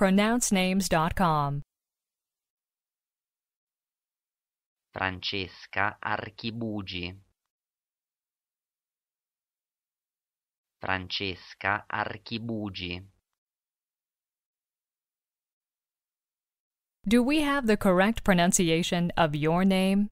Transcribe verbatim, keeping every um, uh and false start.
Pronounce Names dot com. Francesca Archibugi. Francesca Archibugi. Do we have the correct pronunciation of your name?